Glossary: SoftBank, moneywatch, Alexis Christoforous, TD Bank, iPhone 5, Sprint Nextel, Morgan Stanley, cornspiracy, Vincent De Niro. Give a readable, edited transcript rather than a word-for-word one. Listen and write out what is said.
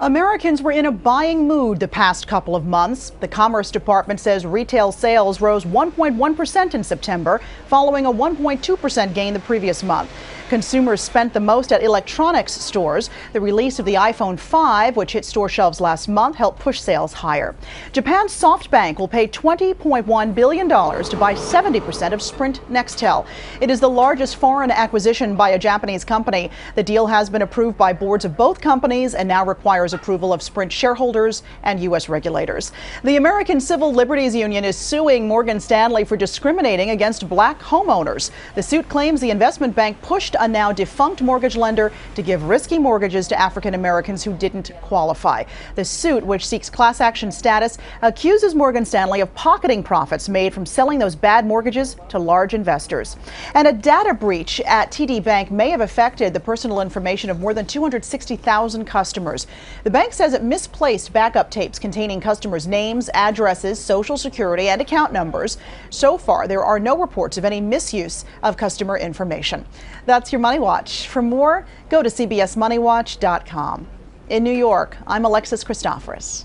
Americans were in a buying mood the past couple of months. The Commerce Department says retail sales rose 1.1% in September, following a 1.2% gain the previous month. Consumers spent the most at electronics stores. The release of the iPhone 5, which hit store shelves last month, helped push sales higher. Japan's SoftBank will pay $20.1 billion to buy 70% of Sprint Nextel. It is the largest foreign acquisition by a Japanese company. The deal has been approved by boards of both companies and now requires approval of Sprint shareholders and U.S. regulators. The American Civil Liberties Union is suing Morgan Stanley for discriminating against black homeowners. The suit claims the investment bank pushed a now defunct mortgage lender to give risky mortgages to African Americans who didn't qualify. The suit, which seeks class action status, accuses Morgan Stanley of pocketing profits made from selling those bad mortgages to large investors. And a data breach at TD Bank may have affected the personal information of more than 260,000 customers. The bank says it misplaced backup tapes containing customers' names, addresses, social security, and account numbers. So far, there are no reports of any misuse of customer information. That's your Money Watch. For more, go to cbsmoneywatch.com. In New York, I'm Alexis Christoforous.